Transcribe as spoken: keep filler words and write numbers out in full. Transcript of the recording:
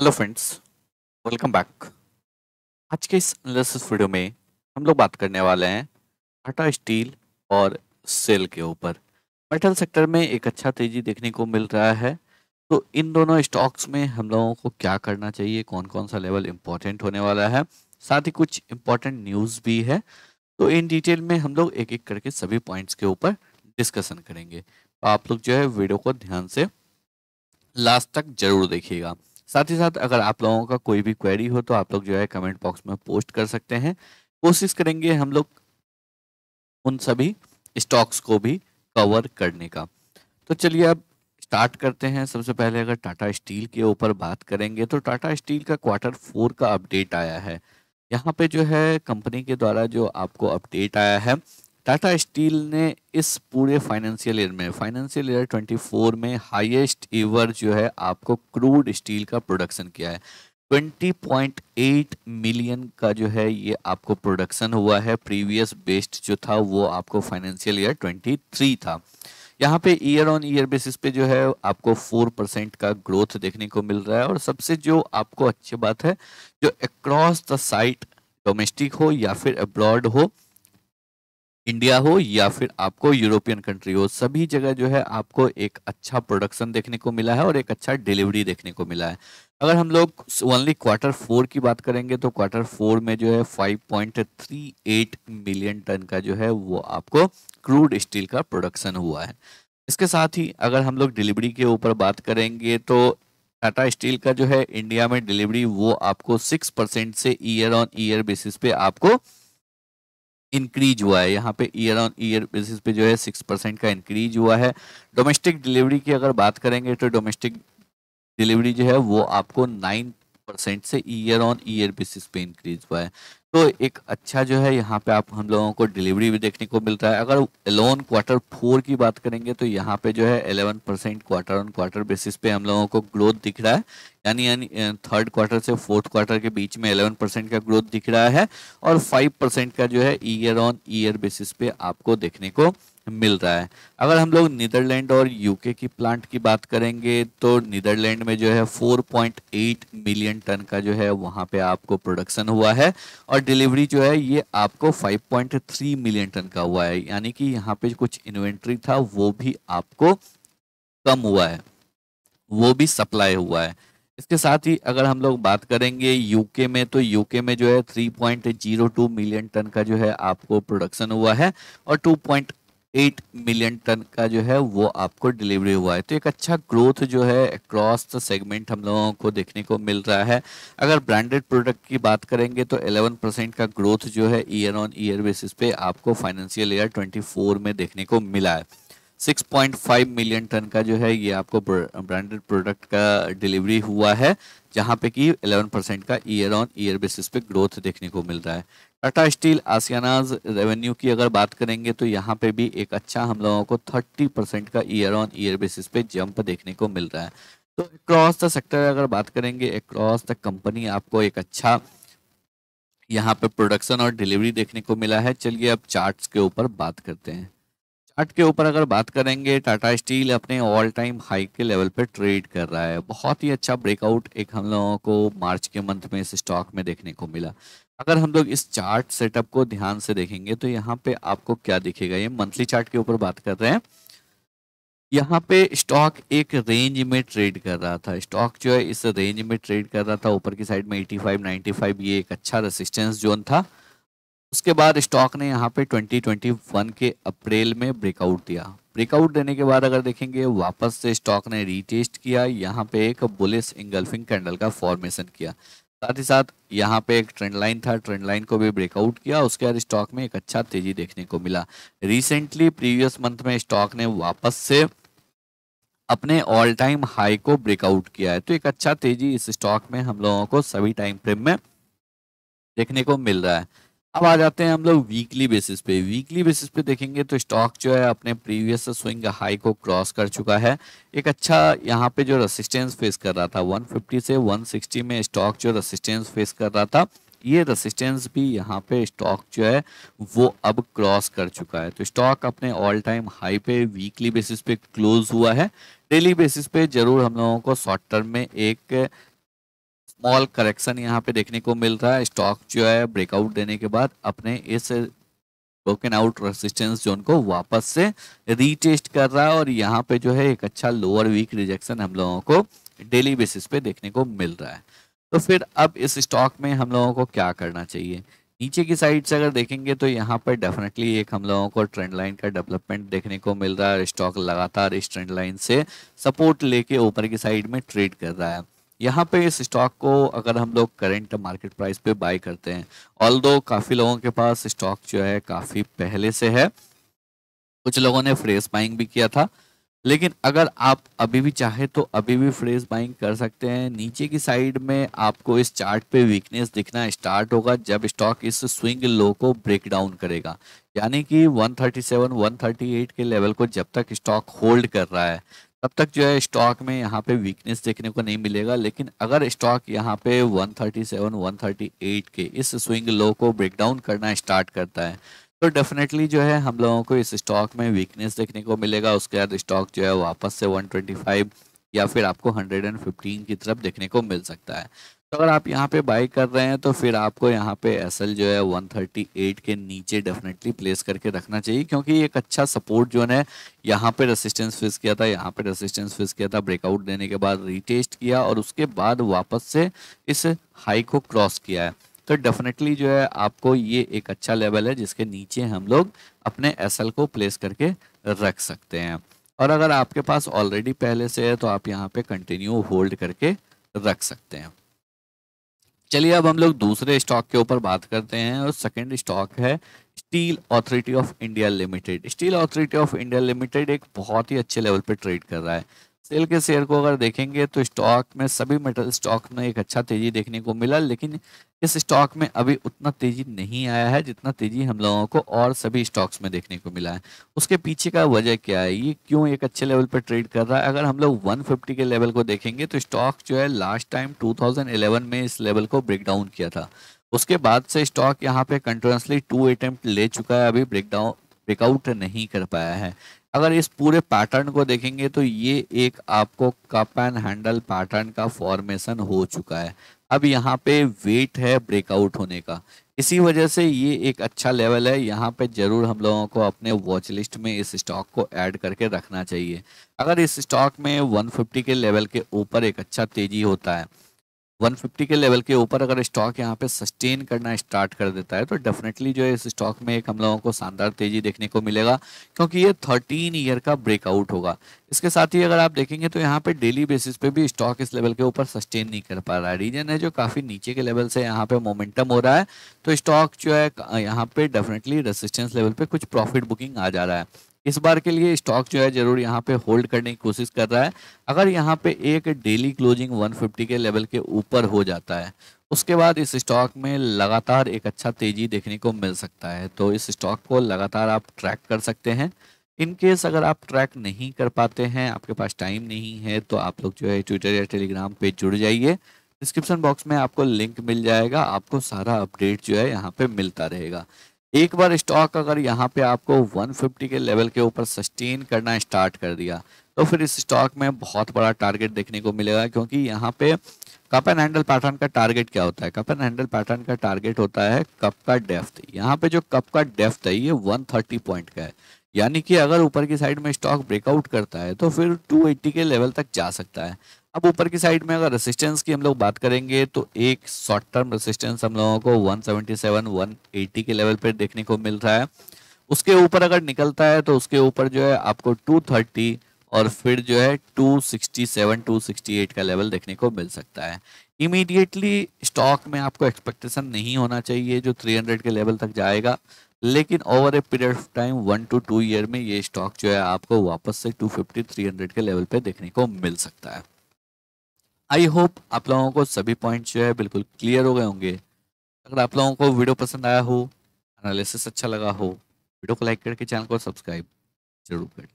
Hello friends, welcome back. आज के इस एनालिसिस वीडियो में हम लोग बात करने वाले हैं टाटा स्टील और सेल के ऊपर। मेटल सेक्टर में एक अच्छा तेजी देखने को मिल रहा है, तो इन दोनों स्टॉक्स में हम लोगों को क्या करना चाहिए, कौन कौन सा लेवल इम्पोर्टेंट होने वाला है, साथ ही कुछ इम्पोर्टेंट न्यूज़ भी है। तो इन डिटेल में हम लोग एक एक करके सभी पॉइंट्स के ऊपर डिस्कशन करेंगे। तो आप लोग जो है वीडियो को ध्यान से लास्ट तक जरूर देखिएगा। साथ ही साथ अगर आप लोगों का कोई भी क्वेरी हो तो आप लोग जो है कमेंट बॉक्स में पोस्ट कर सकते हैं। कोशिश करेंगे हम लोग उन सभी स्टॉक्स को भी कवर करने का। तो चलिए अब स्टार्ट करते हैं। सबसे पहले अगर टाटा स्टील के ऊपर बात करेंगे तो टाटा स्टील का क्वार्टर फोर का अपडेट आया है। यहाँ पे जो है कंपनी के द्वारा जो आपको अपडेट आया है, टाटा स्टील ने इस पूरे फाइनेंशियल ईयर में फाइनेंशियल ईयर चौबीस में हाईएस्ट ईवर जो है आपको क्रूड स्टील का प्रोडक्शन किया है। बीस पॉइंट आठ मिलियन का जो है ये आपको प्रोडक्शन हुआ है। प्रीवियस बेस्ट जो था वो आपको फाइनेंशियल ईयर तेईस था। यहाँ पे ईयर ऑन ईयर बेसिस पे जो है आपको चार परसेंट का ग्रोथ देखने को मिल रहा है। और सबसे जो आपको अच्छी बात है, जो अक्रॉस द साइट डोमेस्टिक हो या फिर अब्रॉड हो, इंडिया हो या फिर आपको यूरोपियन कंट्री हो, सभी जगह जो है आपको एक अच्छा प्रोडक्शन देखने को मिला है और एक अच्छा डिलीवरी देखने को मिला है। अगर हम लोग ओनली क्वार्टर फोर की बात करेंगे तो क्वार्टर फोर में जो है पाँच पॉइंट तीन आठ मिलियन टन का जो है वो आपको क्रूड स्टील का प्रोडक्शन हुआ है। इसके साथ ही अगर हम लोग डिलीवरी के ऊपर बात करेंगे तो टाटा स्टील का जो है इंडिया में डिलीवरी वो आपको सिक्स परसेंट से ईयर ऑन ईयर बेसिस पे आपको इंक्रीज हुआ है। यहाँ पे ईयर ऑन ईयर बेसिस पे जो है सिक्स परसेंट का इंक्रीज हुआ है। डोमेस्टिक डिलीवरी की अगर बात करेंगे तो डोमेस्टिक डिलीवरी जो है वो आपको नाइन परसेंट से ईयर ऑन ईयर बेसिस पे इंक्रीज हुआ है। तो एक अच्छा जो है यहाँ पे आप हम लोगों को डिलीवरी भी देखने को मिलता है। अगर एलोन क्वार्टर फोर की बात करेंगे तो यहाँ पे जो है eleven percent quarter on quarter basis पे हम लोगों को ग्रोथ दिख रहा है। यानी यानी थर्ड क्वार्टर से फोर्थ क्वार्टर के बीच में एलेवन परसेंट का ग्रोथ दिख रहा है और फाइव परसेंट का जो है ईयर ऑन ईयर बेसिस पे आपको देखने को मिल रहा है। अगर हम लोग नीदरलैंड और यूके की प्लांट की बात करेंगे तो नीदरलैंड में जो है चार पॉइंट आठ मिलियन टन का जो है वहाँ पे आपको प्रोडक्शन हुआ है और डिलीवरी जो है ये आपको पाँच पॉइंट तीन मिलियन टन का हुआ है। यानी कि यहाँ पे कुछ इन्वेंट्री था वो भी आपको कम हुआ है, वो भी सप्लाई हुआ है। इसके साथ ही अगर हम लोग बात करेंगे यूके में तो यूके में जो है तीन पॉइंट शून्य दो मिलियन टन का जो है आपको प्रोडक्शन हुआ है और टू एट मिलियन टन का जो है वो आपको डिलीवरी हुआ है। तो एक अच्छा ग्रोथ जो है अक्रॉस द सेगमेंट हम लोगों को देखने को मिल रहा है। अगर ब्रांडेड प्रोडक्ट की बात करेंगे तो ग्यारह परसेंट का ग्रोथ जो है ईयर ऑन ईयर बेसिस पे आपको फाइनेंशियल ईयर चौबीस में देखने को मिला है। छह पॉइंट पाँच मिलियन टन का जो है ये आपको ब्रांडेड प्रोडक्ट का डिलीवरी हुआ है, जहाँ पे कि ग्यारह परसेंट का ईयर ऑन ईयर बेसिस पे ग्रोथ देखने को मिल रहा है। टाटा स्टील आसियानाज रेवेन्यू की अगर बात करेंगे तो यहाँ पे भी एक अच्छा हम लोगों को तीस परसेंट का ईयर ऑन ईयर बेसिस पे जंप देखने को मिल रहा है। तो अक्रॉस द सेक्टर अगर बात करेंगे, अक्रॉस द कंपनी आपको एक अच्छा यहाँ पे प्रोडक्शन और डिलीवरी देखने को मिला है। चलिए अब चार्ट्स के ऊपर बात करते हैं। चार्ट के ऊपर अगर बात करेंगे, टाटा स्टील अपने ऑल टाइम हाई के लेवल पे ट्रेड कर रहा है। बहुत ही अच्छा ब्रेकआउट एक हम लोगों को मार्च के मंथ में इस स्टॉक में देखने को मिला। अगर हम लोग इस चार्ट सेटअप को ध्यान से देखेंगे तो यहाँ पे आपको क्या दिखेगा, ये मंथली चार्ट के ऊपर बात कर रहे हैं। यहाँ पे स्टॉक एक रेंज में ट्रेड कर रहा था, स्टॉक जो है इस रेंज में ट्रेड कर रहा था। ऊपर की साइड में पचासी, पचानवे ये एक अच्छा रेसिस्टेंस जोन था। उसके बाद स्टॉक ने यहाँ पे ट्वेंटी ट्वेंटी वन के अप्रैल में ब्रेकआउट दिया। ब्रेकआउट देने के बाद अगर देखेंगे, वापस से स्टॉक ने रीटेस्ट किया, यहाँ पे एक बुलिश इंगल्फिंग कैंडल का फॉर्मेशन किया। साथ ही साथ यहाँ पे एक ट्रेंड लाइन था, ट्रेंड लाइन को भी ब्रेकआउट किया। उसके बाद स्टॉक में एक अच्छा तेजी देखने को मिला। रिसेंटली प्रीवियस मंथ में स्टॉक ने वापस से अपने ऑल टाइम हाई को ब्रेकआउट किया है। तो एक अच्छा तेजी इस स्टॉक में हम लोगों को सभी टाइम फ्रेम में देखने को मिल रहा है। अब आ जाते हैं हम लोग वीकली बेसिस पे। वीकली बेसिस पे देखेंगे तो स्टॉक जो है अपने प्रीवियस स्विंग हाई को क्रॉस कर चुका है। एक अच्छा यहाँ पे जो रेसिस्टेंस फेस कर रहा था एक सौ पचास से एक सौ साठ में स्टॉक जो रेसिस्टेंस फेस कर रहा था, ये रेसिस्टेंस भी यहाँ पे स्टॉक जो है वो अब क्रॉस कर चुका है। तो स्टॉक अपने ऑल टाइम हाई पे वीकली बेसिस पे क्लोज हुआ है। डेली बेसिस पे जरूर हम लोगों को शॉर्ट टर्म में एक स्मॉल करेक्शन यहाँ पे देखने को मिल रहा है। स्टॉक जो है ब्रेकआउट देने के बाद अपने इस ब्रोकन आउट रेसिस्टेंस जोन को वापस से रीटेस्ट कर रहा है और यहाँ पे जो है एक अच्छा लोअर वीक रिजेक्शन हम लोगों को डेली बेसिस पे देखने को मिल रहा है। तो फिर अब इस स्टॉक में हम लोगों को क्या करना चाहिए? नीचे की साइड से अगर देखेंगे तो यहाँ पर डेफिनेटली एक हम लोगों को ट्रेंड लाइन का डेवलपमेंट देखने को मिल रहा है। स्टॉक लगातार इस ट्रेंड लाइन से सपोर्ट लेके ऊपर की साइड में ट्रेड कर रहा है। यहाँ पे इस स्टॉक को अगर हम लोग करंट मार्केट प्राइस पे बाय करते हैं, ऑल्दो काफ़ी लोगों के पास स्टॉक जो है काफ़ी पहले से है, कुछ लोगों ने फ्रेश बाइंग भी किया था, लेकिन अगर आप अभी भी चाहे तो अभी भी फ्रेश बाइंग कर सकते हैं। नीचे की साइड में आपको इस चार्ट पे वीकनेस दिखना स्टार्ट होगा जब स्टॉक इस स्विंग लो को ब्रेक डाउन करेगा, यानी कि एक सौ सैंतीस, एक सौ अड़तीस के लेवल को जब तक स्टॉक होल्ड कर रहा है तब तक जो है स्टॉक में यहाँ पे वीकनेस देखने को नहीं मिलेगा। लेकिन अगर स्टॉक यहाँ पे एक सौ सैंतीस, एक सौ अड़तीस के इस स्विंग लो को ब्रेक डाउन करना स्टार्ट करता है तो डेफिनेटली जो है हम लोगों को इस स्टॉक में वीकनेस देखने को मिलेगा। उसके बाद स्टॉक जो है वापस से एक सौ पच्चीस या फिर आपको एक सौ पंद्रह की तरफ देखने को मिल सकता है। तो अगर आप यहाँ पे बाई कर रहे हैं तो फिर आपको यहाँ पे एसएल जो है एक सौ अड़तीस के नीचे डेफिनेटली प्लेस करके रखना चाहिए, क्योंकि एक अच्छा सपोर्ट जो है यहाँ पे रेसिस्टेंस फेस किया था, यहाँ पे रेसिस्टेंस फेस किया था, ब्रेकआउट देने के बाद रीटेस्ट किया और उसके बाद वापस से इस हाई को क्रॉस किया है। तो डेफिनेटली जो है आपको ये एक अच्छा लेवल है जिसके नीचे हम लोग अपने एसएल को प्लेस करके रख सकते हैं। और अगर आपके पास ऑलरेडी पहले से है तो आप यहाँ पे कंटिन्यू होल्ड करके रख सकते हैं। चलिए अब हम लोग दूसरे स्टॉक के ऊपर बात करते हैं और सेकंड स्टॉक है steel authority of India limited. Steel authority of India limited एक बहुत ही अच्छे लेवल पर ट्रेड कर रहा है। सेल के शेयर को अगर देखेंगे तो स्टॉक में सभी मेटल स्टॉक में एक अच्छा तेजी देखने को मिला, लेकिन इस स्टॉक में अभी उतना तेजी नहीं आया है जितना तेजी हम लोगों को और सभी स्टॉक्स में देखने को मिला है। उसके पीछे का वजह क्या है, ये क्यों एक अच्छे लेवल पर ट्रेड कर रहा है? अगर हम लोग एक सौ पचास के लेवल को देखेंगे तो स्टॉक जो है लास्ट टाइम दो हज़ार ग्यारह में इस लेवल को ब्रेक डाउन किया था। उसके बाद से स्टॉक यहाँ पे कंटिन्यूअसली टू अटेम्प्ट ले चुका है, अभी ब्रेक डाउन ब्रेकआउट नहीं कर पाया है। अगर इस पूरे पैटर्न को देखेंगे तो ये एक आपको कप एंड हैंडल पैटर्न का फॉर्मेशन हो चुका है। अब यहाँ पे वेट है ब्रेकआउट होने का, इसी वजह से ये एक अच्छा लेवल है। यहाँ पे जरूर हम लोगों को अपने वॉच लिस्ट में इस स्टॉक को ऐड करके रखना चाहिए। अगर इस स्टॉक में एक सौ पचास के लेवल के ऊपर एक अच्छा तेजी होता है, एक सौ पचास के लेवल के ऊपर अगर स्टॉक यहाँ पे सस्टेन करना स्टार्ट कर देता है तो डेफिनेटली जो है इस स्टॉक में एक हम लोगों को शानदार तेजी देखने को मिलेगा, क्योंकि ये थर्टीन ईयर का ब्रेकआउट होगा। इसके साथ ही अगर आप देखेंगे तो यहाँ पे डेली बेसिस पे भी स्टॉक इस लेवल के ऊपर सस्टेन नहीं कर पा रहा है। रीजन है जो काफ़ी नीचे के लेवल से यहाँ पे मोमेंटम हो रहा है, तो स्टॉक जो है यहाँ पे डेफिनेटली रेसिस्टेंस लेवल पे कुछ प्रॉफिट बुकिंग आ जा रहा है। इस बार के लिए स्टॉक जो है जरूर यहाँ पे होल्ड करने की कोशिश कर रहा है। अगर यहाँ पे एक डेली क्लोजिंग एक सौ पचास के लेवल के ऊपर हो जाता है उसके बाद इस स्टॉक में लगातार एक अच्छा तेजी देखने को मिल सकता है। तो इस स्टॉक को लगातार आप ट्रैक कर सकते हैं। इन केस अगर आप ट्रैक नहीं कर पाते हैं, आपके पास टाइम नहीं है, तो आप लोग जो है ट्विटर या टेलीग्राम पे जुड़ जाइए। डिस्क्रिप्शन बॉक्स में आपको लिंक मिल जाएगा, आपको सारा अपडेट जो है यहाँ पे मिलता रहेगा। एक बार स्टॉक अगर यहाँ पे आपको एक सौ पचास के लेवल के ऊपर सस्टेन करना स्टार्ट कर दिया तो फिर इस स्टॉक में बहुत बड़ा टारगेट देखने को मिलेगा, क्योंकि यहाँ पे कप एंड हैंडल पैटर्न का टारगेट क्या होता है? कप एंड हैंडल पैटर्न का टारगेट होता है कप का डेप्थ। यहाँ पे जो कप का डेप्थ है ये एक सौ तीस पॉइंट का है, यानी कि अगर ऊपर की साइड में स्टॉक ब्रेकआउट करता है तो फिर दो सौ अस्सी के लेवल तक जा सकता है। अब ऊपर की साइड में अगर रेसिस्टेंस की हम लोग बात करेंगे तो एक शॉर्ट टर्म रेसिस्टेंस हम लोगों को एक सौ सतहत्तर, एक सौ अस्सी के लेवल पर देखने को मिल रहा है। उसके ऊपर अगर निकलता है तो उसके ऊपर जो है आपको दो सौ तीस और फिर जो है दो सौ सड़सठ, दो सौ अड़सठ का लेवल देखने को मिल सकता है। इमीडिएटली स्टॉक में आपको एक्सपेक्टेशन नहीं होना चाहिए जो तीन सौ के लेवल तक जाएगा, लेकिन over a period of time one to two year में ये स्टॉक जो है आपको वापस से दो सौ पचास, तीन सौ के लेवल पे देखने को मिल सकता है। आई होप आप लोगों को सभी पॉइंट्स जो है बिल्कुल क्लियर हो गए होंगे। अगर आप लोगों को वीडियो पसंद आया हो, एनालिसिस अच्छा लगा हो, वीडियो को लाइक करके चैनल को सब्सक्राइब जरूर करें।